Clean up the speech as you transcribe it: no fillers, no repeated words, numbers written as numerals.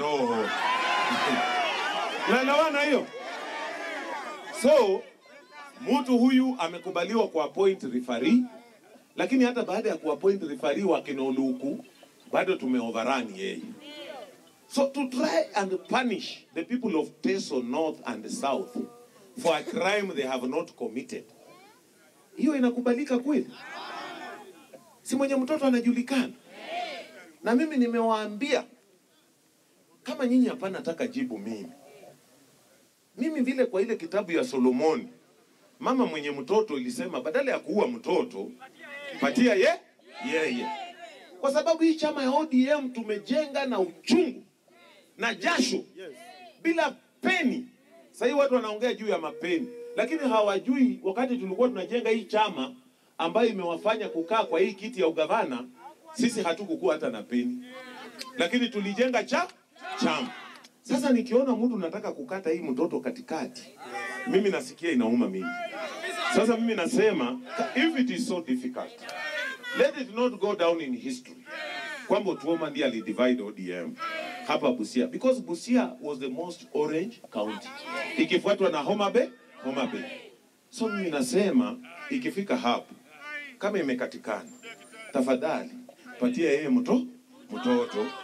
roho. Unaelewana hiyo? So, mtu huyu amekubaliwa kuappoint referee, lakini hata baada ya kuappoint referee wa Kinoluku, bado tumeoverrun yeye. So to try and punish the people of Teso North and South for a crime they have not committed, hiyo inakubalika kweli? Si mwenye mtoto anajulikana. Na mimi nimewaambia, kama nyinyi hapana nataka jibu mimi. Mimi vile kwa ile kitabu ya Solomoni, mama mwenye mtoto ilisema badala ya kuua mtoto, patia yeye. Kwa sababu hii chama ya ODM tumejenga na uchungu na jasho bila peni. Sasa watu wanaongea juu ya mapeni, lakini hawajui wakati tulikuwa tunajenga hii chama ambayo imewafanya kukaa kwa hii kiti ya ugavana, sisi hatukukuwa hata na peni. Lakini tulijenga chama. Sasa nikiona mtu nataka kukata hii mtoto katikati, mimi nasikia inauma mimi. Sasa mimi nasema, if it is so difficult, let it not go down in history. Kwamba Otuoma ndiye alidivide ODM hapa Busia, because Busia was the most orange county, ikifuatwa na Homa Bay. So mimi nasema ikifika hapo, kama imekatikana, tafadhali patia yeye mtoto.